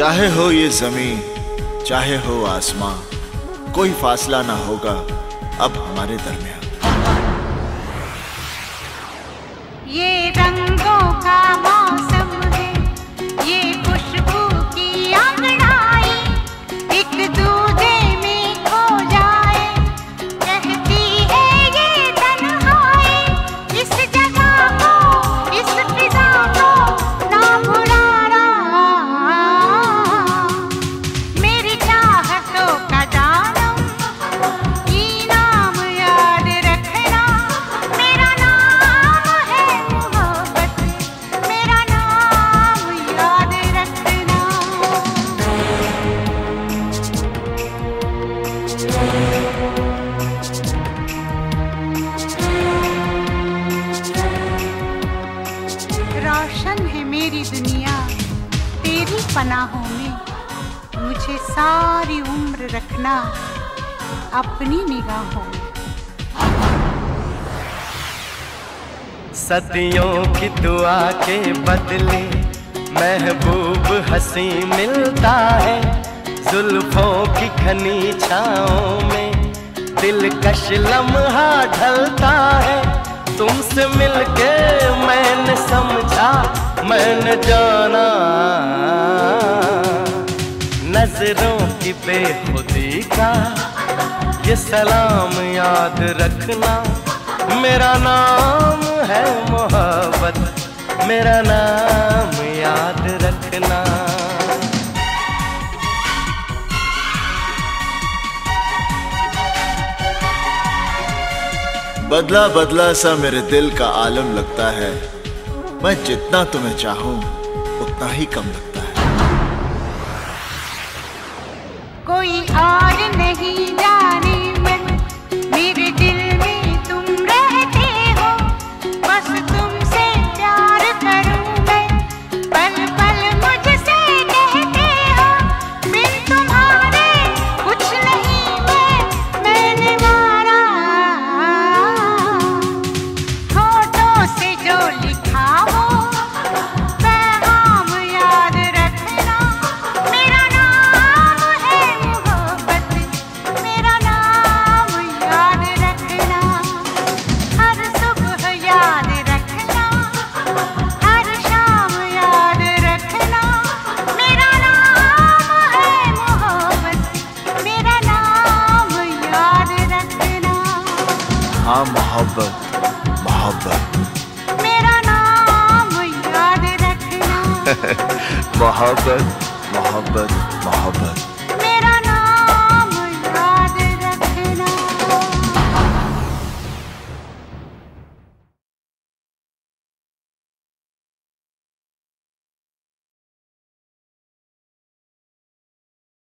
चाहे हो ये जमीन चाहे हो आसमां, कोई फासला ना होगा अब हमारे दरमियान। ये रंगों का मौसम है, ये खुशबू की अंगड़ाई, एक दूजे में खो जाए रहती है ये तन्हाई। इस जगह को, इस फिजा को ना भुलाना। रोशन है मेरी दुनिया तेरी पनाहों में, मुझे सारी उम्र रखना अपनी निगाहों में। सदियों की दुआ के बदले महबूब हंसी मिलता है, जुल्फों की घनी छाओं में दिलकश लम्हा ढलता है। तुमसे मिलके मैंने समझा, मैंने जाना, नजरों की बेखुदी का ये सलाम याद रखना। मेरा नाम है मोहब्बत, मेरा नाम याद रखना। बदला बदला सा मेरे दिल का आलम लगता है, मैं जितना तुम्हें चाहूं उतना ही कम लगता है। कोई और नहीं जाने में मेरे दिल में तुम रहते हो, बस तुमसे प्यार करूं मैं, पल पल मुझसे कहते हो, बिन तुम्हारे कुछ नहीं मैंने मारा। हाँ मोहब्बत, मोहब्बत मेरा नाम याद रखना। मोहब्बत, मोहब्बत, मोहब्बत।